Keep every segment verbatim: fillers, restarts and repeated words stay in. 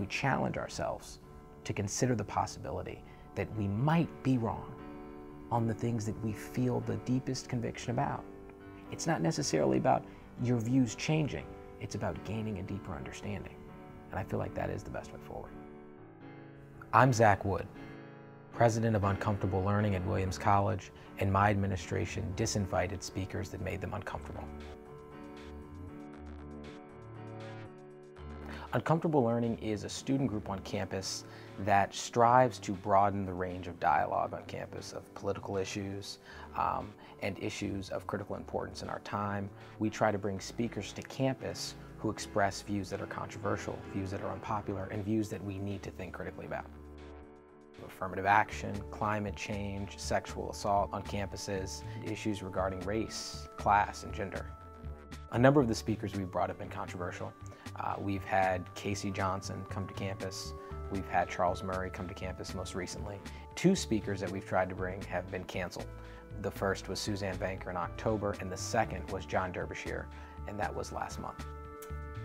if we challenge ourselves to consider the possibility that we might be wrong on the things that we feel the deepest conviction about. It's not necessarily about your views changing, it's about gaining a deeper understanding. And I feel like that is the best way forward. I'm Zach Wood, president of Uncomfortable Learning at Williams College, and my administration disinvited speakers that made them uncomfortable. Uncomfortable Learning is a student group on campus that strives to broaden the range of dialogue on campus of political issues um, and issues of critical importance in our time. We try to bring speakers to campus who express views that are controversial, views that are unpopular, and views that we need to think critically about. Affirmative action, climate change, sexual assault on campuses, issues regarding race, class, and gender. A number of the speakers we've brought have been controversial. Uh, we've had Casey Johnson come to campus. We've had Charles Murray come to campus most recently. Two speakers that we've tried to bring have been canceled. The first was Suzanne Banker in October, and the second was John Derbyshire, and that was last month.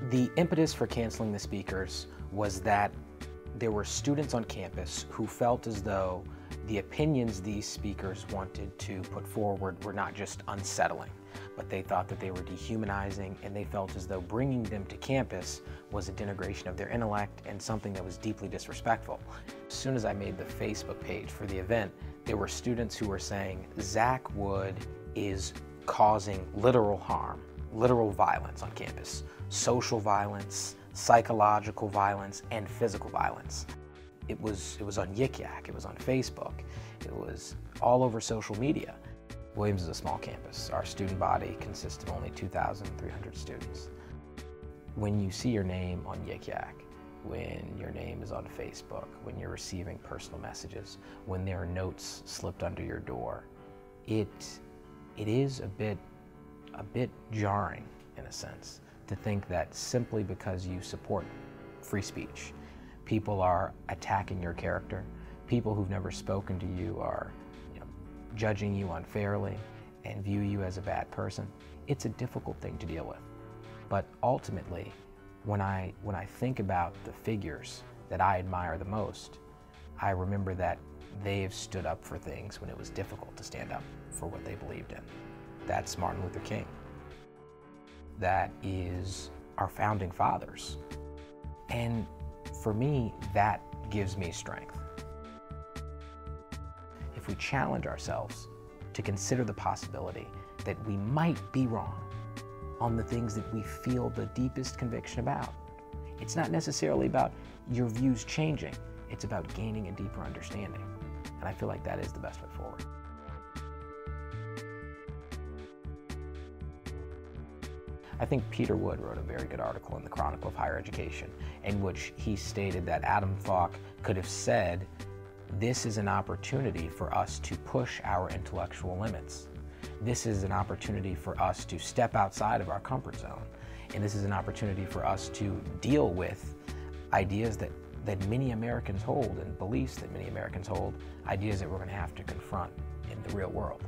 The impetus for canceling the speakers was that there were students on campus who felt as though the opinions these speakers wanted to put forward were not just unsettling, but they thought that they were dehumanizing, and they felt as though bringing them to campus was a denigration of their intellect and something that was deeply disrespectful. As soon as I made the Facebook page for the event, there were students who were saying, Zach Wood is causing literal harm, literal violence on campus, social violence, psychological violence, and physical violence. It was, it was on Yik Yak, it was on Facebook, it was all over social media. Williams is a small campus. Our student body consists of only two thousand three hundred students. When you see your name on Yik Yak, when your name is on Facebook, when you're receiving personal messages, when there are notes slipped under your door, it, it is a bit, a bit jarring, in a sense, to think that simply because you support free speech, people are attacking your character. People who've never spoken to you are judging you unfairly and view you as a bad person. It's a difficult thing to deal with. But ultimately, when I, when I think about the figures that I admire the most, I remember that they've stood up for things when it was difficult to stand up for what they believed in. That's Martin Luther King. That is our founding fathers. And for me, that gives me strength. If we challenge ourselves to consider the possibility that we might be wrong on the things that we feel the deepest conviction about. It's not necessarily about your views changing, it's about gaining a deeper understanding. And I feel like that is the best way forward. I think Peter Wood wrote a very good article in the Chronicle of Higher Education in which he stated that Adam Falk could have said, "This is an opportunity for us to push our intellectual limits. This is an opportunity for us to step outside of our comfort zone. And this is an opportunity for us to deal with ideas that, that many Americans hold and beliefs that many Americans hold, ideas that we're going to have to confront in the real world."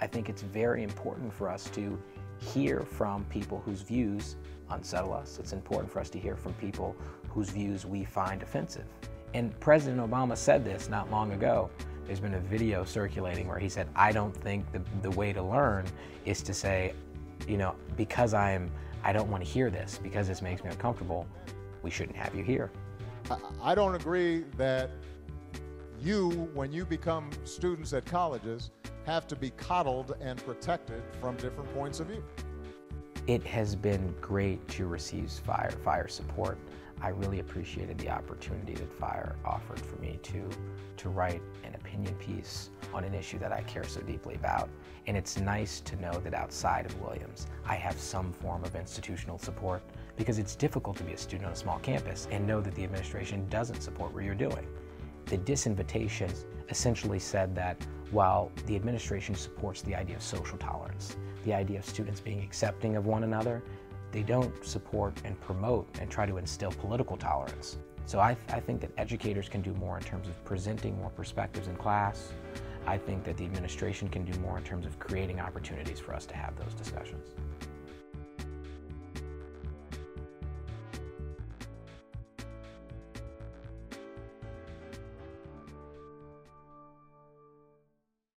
I think it's very important for us to hear from people whose views unsettle us. It's important for us to hear from people whose views we find offensive. And President Obama said this not long ago. There's been a video circulating where he said, I don't think the, the way to learn is to say, you know, because I'm, I don't want to hear this, because this makes me uncomfortable, we shouldn't have you here. I don't agree that you, when you become students at colleges, have to be coddled and protected from different points of view. It has been great to receive FIRE, FIRE support. I really appreciated the opportunity that FIRE offered for me to, to write an opinion piece on an issue that I care so deeply about. And it's nice to know that outside of Williams, I have some form of institutional support, because it's difficult to be a student on a small campus and know that the administration doesn't support what you're doing. The disinvitation essentially said that while the administration supports the idea of social tolerance, the idea of students being accepting of one another, they don't support and promote and try to instill political tolerance. So I, th I think that educators can do more in terms of presenting more perspectives in class. I think that the administration can do more in terms of creating opportunities for us to have those discussions.